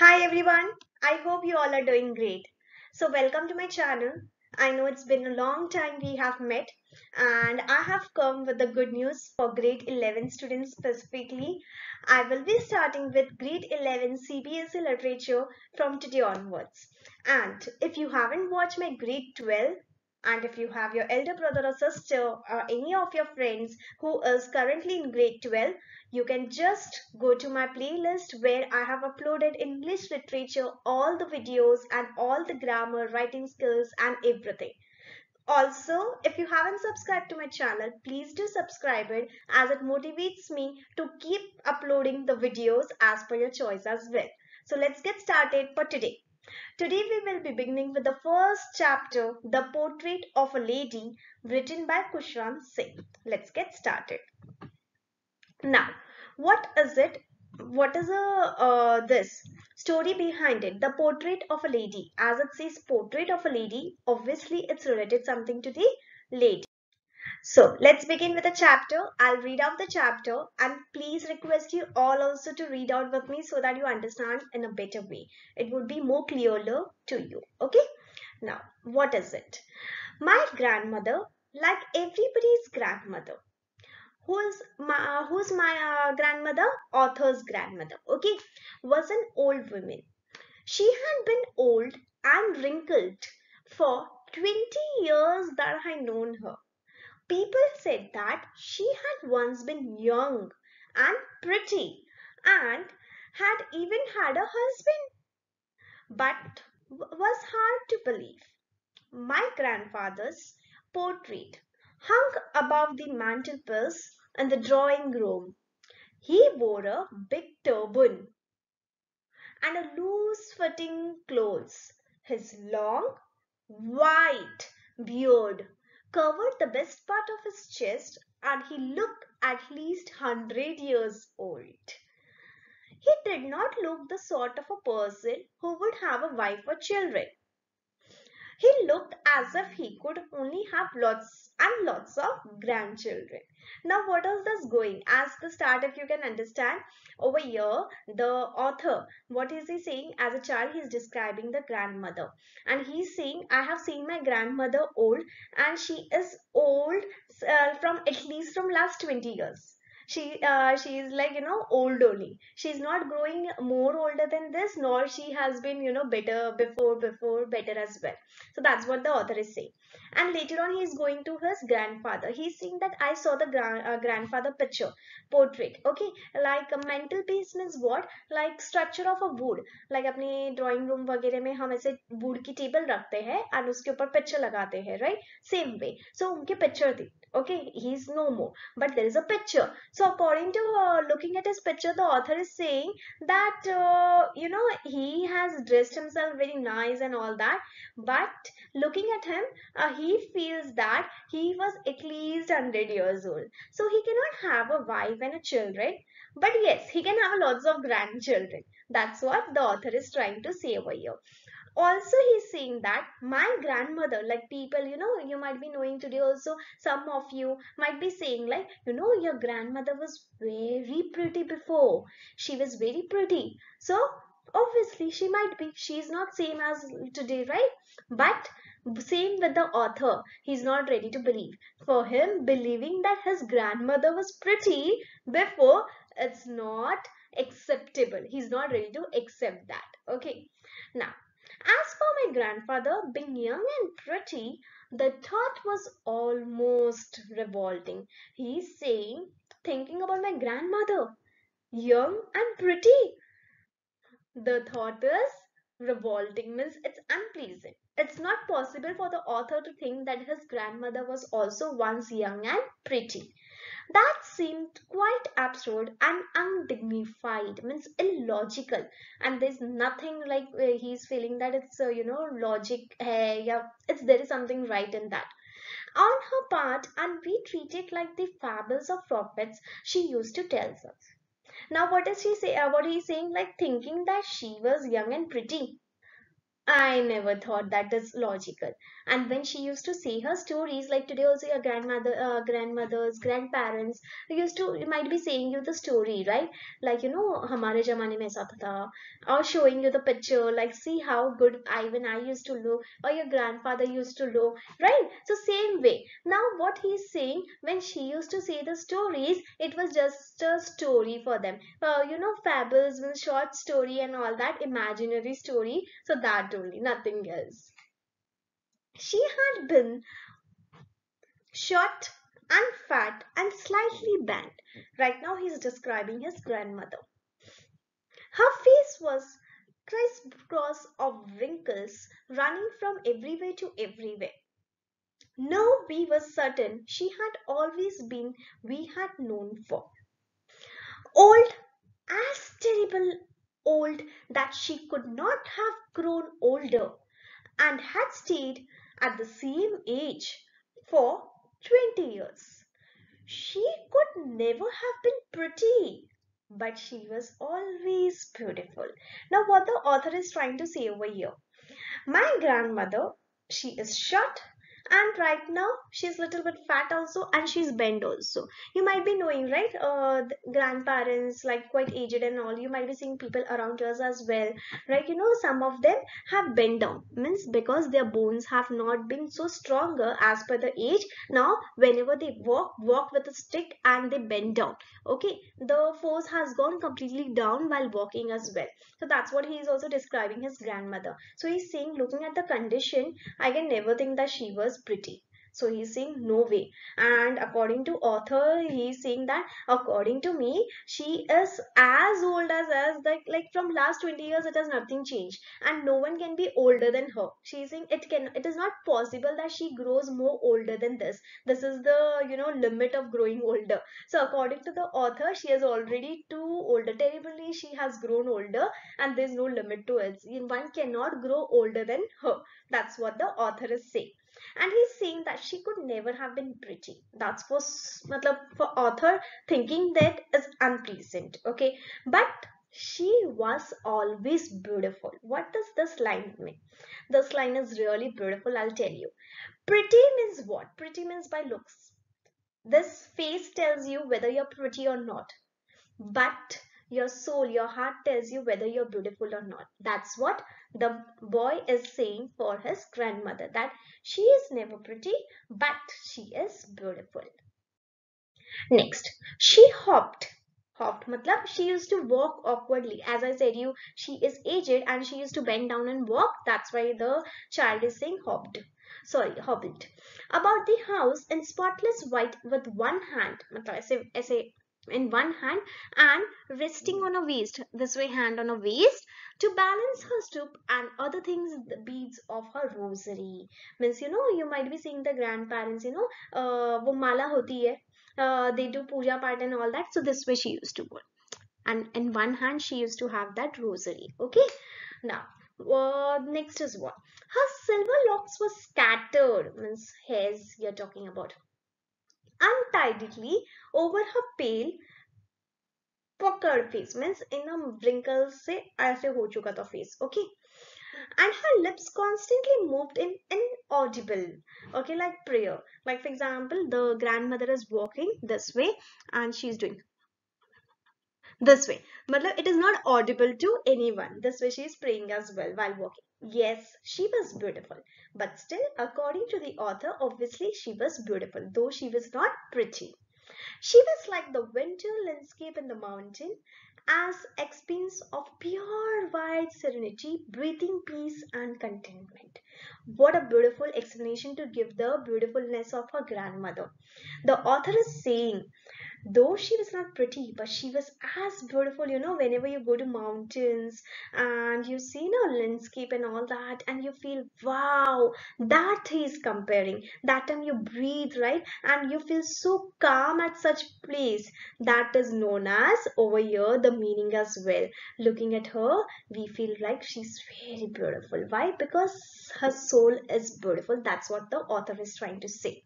Hi everyone, I hope you all are doing great. So welcome to my channel. I know it's been a long time we have met, and I have come with the good news for grade 11 students specifically. I will be starting with grade 11 CBSE literature from today onwards. And if you haven't watched my grade 12, and if you have your elder brother or sister or any of your friends who is currently in grade 12, you can just go to my playlist where I have uploaded English literature, all the videos and all the grammar, writing skills and everything. Also, if you haven't subscribed to my channel, please do subscribe it, as it motivates me to keep uploading the videos as per your choice as well. So let's get started for today. Today we will be beginning with the first chapter, The Portrait of a Lady, written by Khushwant Singh. Let's get started. Now, what is this story behind it? The Portrait of a Lady. As it says portrait of a lady, obviously it's related something to the lady. So let's begin with the chapter. I'll read out the chapter, and please request you all also to read out with me so that you understand in a better way. It would be more clearer to you. Okay, now what is it? My grandmother, like everybody's grandmother. Who's my grandmother? Author's grandmother, okay, was an old woman. She had been old and wrinkled for 20 years that I known her. People said that she had once been young and pretty and had even had a husband, but was hard to believe. My grandfather's portrait hung above the mantelpiece in the drawing room. He wore a big turban and a loose-fitting clothes. His long, white beard covered the best part of his chest, and he looked at least 100 years old. He did not look the sort of a person who would have a wife or children. He looked as if he could only have lots and lots of grandchildren. Now what is this going? As the start, if you can understand, over here the author, what is he saying? As a child he is describing the grandmother, and he is saying I have seen my grandmother old, and she is old from last 20 years. She is like, you know, old only. She is not growing more older than this, nor she has been, you know, better better as well. So that's what the author is saying. And later on he is going to his grandfather. He is saying that I saw the grandfather picture, portrait. Okay, like a mantelpiece means what? Like structure of a wood. Like अपने drawing room वगैरह में हम ऐसे wood की table रखते हैं और उसके ऊपर picture लगाते हैं, right? Same way. So उनके picture the. Okay, he is no more, but there is a picture. So according to looking at his picture, the author is saying that you know, he has dressed himself very nice and all that, but looking at him, he feels that he was at least 100 years old. So he cannot have a wife and a children, but yes, he can have lots of grandchildren. That's what the author is trying to say over here. Also, he's saying that my grandmother, like people, you know, you might be knowing today also, some of you might be saying like, you know, your grandmother was very pretty before. She was very pretty. So, obviously, she might be. She's not same as today, right? But same with the author. He's not ready to believe. For him, believing that his grandmother was pretty before, it's not acceptable. He's not ready to accept that. Okay. Now, as for my grandfather being young and pretty, the thought was almost revolting. He's saying, thinking about my grandmother, young and pretty. The thought is revolting, means it's unpleasant. It's not possible for the author to think that his grandmother was also once young and pretty. That seemed quite absurd and undignified, means illogical. And there's nothing like he's feeling that it's, you know, logic. Yeah, there is something right in that. On her part, and we treat it like the fables of prophets, she used to tell us. Now, what is she saying? What he's saying, like thinking that she was young and pretty. I never thought that is logical. And when she used to say her stories, like today also your grandmothers, grandparents used to might be saying you the story, right? Like, you know, hamare zamane mein aisa tha, or showing you the picture, like see how good I used to look, or your grandfather used to look, right? So same way. Now what he's saying, when she used to say the stories, it was just a story for them. You know, fables, short story and all that, imaginary story. So that only, nothing else. She had been short and fat and slightly bent. Right now he's describing his grandmother. Her face was crisscross of wrinkles running from everywhere to everywhere. No, we were certain she had always been we had known for. Old, as terrible old that she could not have grown older, and had stayed at the same age for 20 years. She could never have been pretty, but she was always beautiful. Now what the author is trying to say over here, my grandmother, she is short, and right now she's little bit fat also, and she's bent also. You might be knowing, right, grandparents, like quite aged and all, you might be seeing people around us as well, right? You know, some of them have bent down, means because their bones have not been so stronger as per the age. Now whenever they walk with a stick and they bend down, okay, the force has gone completely down while walking as well. So that's what he is also describing his grandmother. So he's saying, looking at the condition, I can never think that she was pretty. So he's saying no way. And according to author, he's saying that according to me, she is as old as us, like from last 20 years it has nothing changed, and no one can be older than her. She's saying it is not possible that she grows more older than this. This is the, you know, limit of growing older. So according to the author, she is already too older. Terribly she has grown older, and there's no limit to it. One cannot grow older than her. That's what the author is saying. And he's saying that she could never have been pretty. That's for author thinking that is unpleasant, okay? But she was always beautiful. What does this line mean? This line is really beautiful, I'll tell you. Pretty means what? Pretty means by looks. This face tells you whether you're pretty or not. But your soul, your heart tells you whether you're beautiful or not. That's what the boy is saying for his grandmother, that she is never pretty, but she is beautiful. Next, she hopped. Hopped matlab she used to walk awkwardly. As I said you, she is aged and she used to bend down and walk. That's why the child is saying hopped. Sorry, hobbled. About the house in spotless white with one hand. Matlab aise in one hand and resting on a waist, this way hand on a waist, to balance her stoop and other things, the beads of her rosary. Means, you know, you might be seeing the grandparents, you know, wo mala hoti hai, they do puja part and all that. So this way she used to go, and in one hand she used to have that rosary, okay? Now next is what? Her silver locks were scattered, means hairs you're talking about, untidily over her pale puckered face, means in a wrinkle se aise ho chuka tha face, okay? And her lips constantly moved in inaudible, okay, like prayer. Like for example, the grandmother is walking this way and she's doing this way, matlab it is not audible to anyone. This way she is praying as well while walking. Yes, she was beautiful, but still, according to the author, obviously she was beautiful, though she was not pretty. She was like the winter landscape in the mountain, as expanse of pure white serenity, breathing peace and contentment. What a beautiful explanation to give the beautifulness of her grandmother. The author is saying, though she was not pretty, but she was as beautiful. You know, whenever you go to mountains and you see a landscape and all that, and you feel wow, that he is comparing. That time you breathe, right, and you feel so calm at such place. That is known as, over here, the meaning as well. Looking at her, we feel like she's very beautiful. Why? Because her soul is beautiful. That's what the author is trying to say.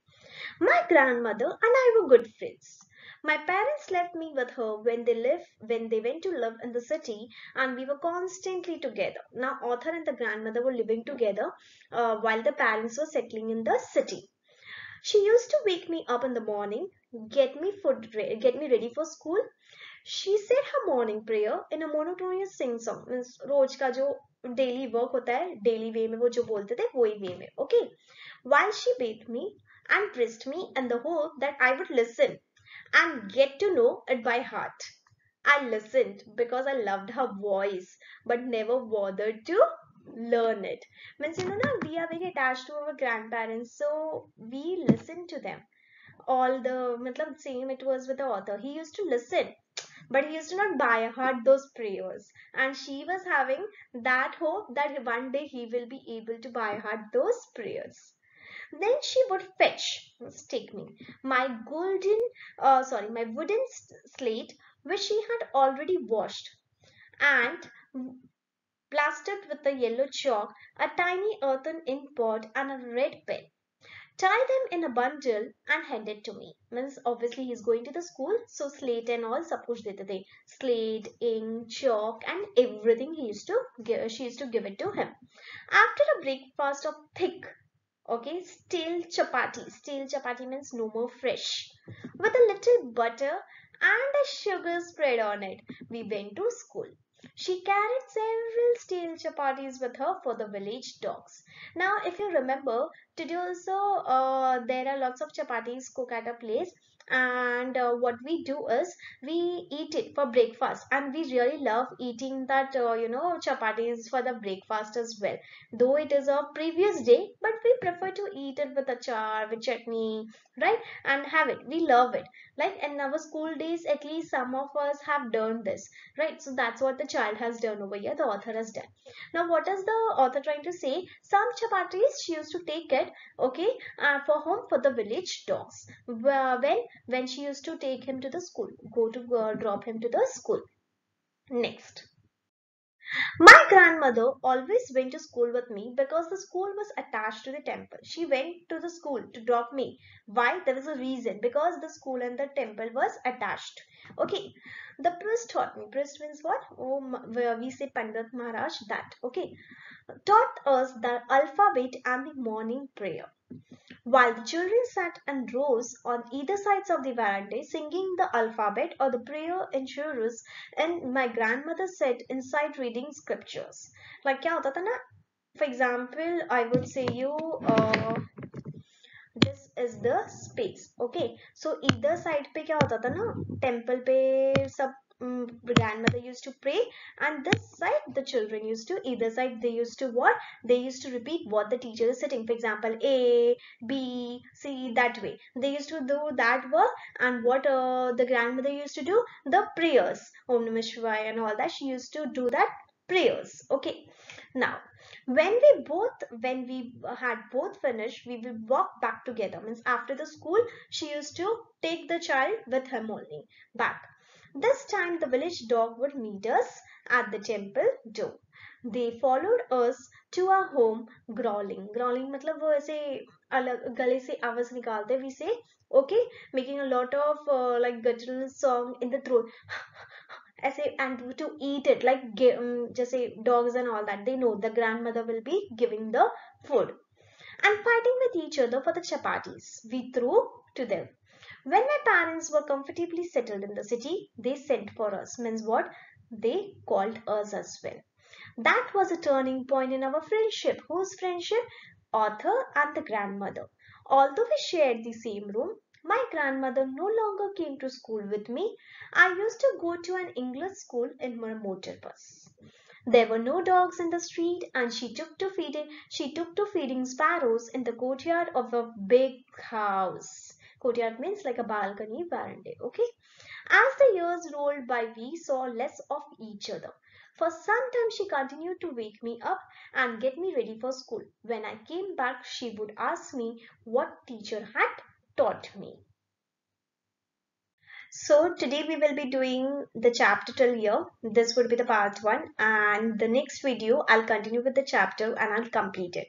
My grandmother and I were good friends. My parents left me with her when they went to live in the city, and we were constantly together. Now, author and the grandmother were living together while the parents were settling in the city. She used to wake me up in the morning, get me ready for school. She said her morning prayer in a monotonous sing-song. Means, roj ka jo daily work hota hai, daily way mein wo jo bolte the, wohi way mein. Okay. While she bathed me and dressed me in the hope that I would listen and get to know it by heart. I listened because I loved her voice, but never bothered to learn it. Means, you know, we are very attached to our grandparents, so we listen to them. All the matlab, same it was with the author. He used to listen, but he used to not by heart those prayers. And she was having that hope that one day he will be able to by heart those prayers. Then she would fetch, take me, my wooden slate, which she had already washed, and plastered with a yellow chalk, a tiny earthen ink pot, and a red pen. Tie them in a bundle and hand it to me. Means obviously he's going to the school, so slate and all suppose dete the slate, ink, chalk, and everything he used to give. She used to give it to him after a breakfast of thick, okay, stale chapati. Stale chapati means no more fresh, with a little butter and a sugar spread on it. We went to school. She carried several stale chapatis with her for the village dogs. Now, if you remember, today also there are lots of chapatis cooked at a place, and what we do is we eat it for breakfast, and we really love eating that chapatis for the breakfast as well. Though it is a previous day, but we prefer to eat it with achar, with chutney, right, and have it. We love it. Like in our school days, at least some of us have done this, right? So that's what the child has done over here, the author has done. Now, what is the author trying to say? Some chapatis she used to take it, okay, for home for the village dogs. When she used to take him to the school, drop him to the school. Next, my grandmother always went to school with me because the school was attached to the temple. She went to the school to drop me. Why? There was a reason, because the school and the temple was attached. Okay, the priest taught me. Priest means what? Oh, where we say Pandit Maharaj, that. Okay, taught us the alphabet and the morning prayer. While the children sat in rows on either sides of the veranda, singing the alphabet or the prayer in chorus, and my grandmother sat inside reading scriptures. Like kya hota tha na? For example, I would say you this is the space. Okay, so either side pe kya hota tha na? Temple pe sab grandmother used to pray, and this side the children used to, either side they used to what? They used to repeat what the teacher is sitting. For example, A, B, C, that way. They used to do that work, and what the grandmother used to do? The prayers. Om Namah Shivaya and all that. She used to do that prayers. Okay. Now, when we had both finished, we will walk back together. Means after the school, she used to take the child with her only back. This time the village dog would meet us at the temple door. They followed us to our home growling. Growling matlab wo aise alag gale se awaaz nikalte, we say, okay, making a lot of like guttural song in the throat. Aise, and to eat it, like just say dogs and all that, they know the grandmother will be giving the food, and fighting with each other for the chapatis we threw to them. When my parents were comfortably settled in the city, they sent for us. Means what? They called us as well. That was a turning point in our friendship. Whose friendship? Author and the grandmother. Although we shared the same room, my grandmother no longer came to school with me. I used to go to an English school in my motor bus. There were no dogs in the street, and she took to feeding sparrows in the courtyard of a big house. Courtyard means like a balcony, veranda, okay? As the years rolled by, we saw less of each other. For some time, she continued to wake me up and get me ready for school. When I came back, she would ask me what teacher had taught me. So, today we will be doing the chapter till here. This would be the part 1, and the next video, I'll continue with the chapter and I'll complete it.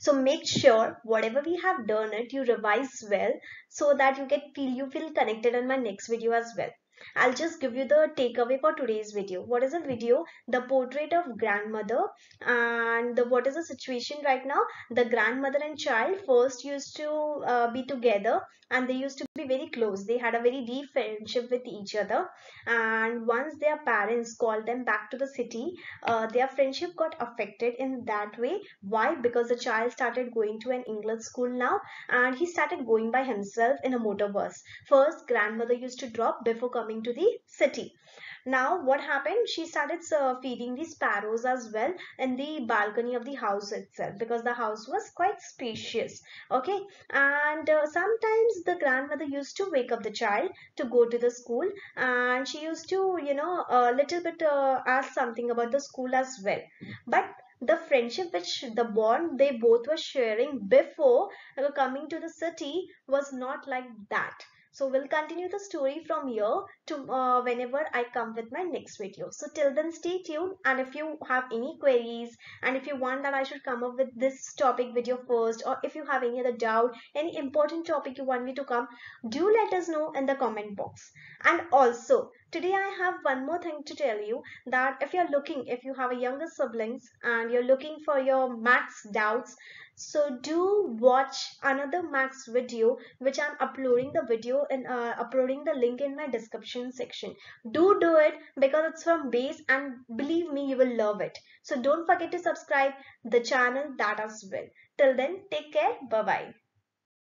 So make sure whatever we have done it, you revise well so that you feel connected in my next video as well. I'll just give you the takeaway for today's video. What is the video? The portrait of grandmother, and what is the situation right now? The grandmother and child first used to be together, and they used to be very close. They had a very deep friendship with each other, and once their parents called them back to the city, their friendship got affected in that way. Why? Because the child started going to an English school now, and he started going by himself in a motor bus. First, grandmother used to drop before coming to the city. Now what happened? She started feeding the sparrows as well in the balcony of the house itself, because the house was quite spacious. Okay, and sometimes the grandmother used to wake up the child to go to the school, and she used to, you know, a little bit ask something about the school as well. But the friendship, which the bond they both were sharing before coming to the city, was not like that. So we'll continue the story from here to whenever I come with my next video. So till then, stay tuned, and if you have any queries, and if you want that I should come up with this topic video first, or if you have any other doubt, any important topic you want me to come, do let us know in the comment box. And also, today I have one more thing to tell you, that if you have a younger siblings and you're looking for your maths doubts, so do watch another maths video, which I'm uploading the video and uploading the link in my description section. Do it, because it's from base, and believe me, you will love it. So don't forget to subscribe the channel that as well. Till then, take care. Bye bye.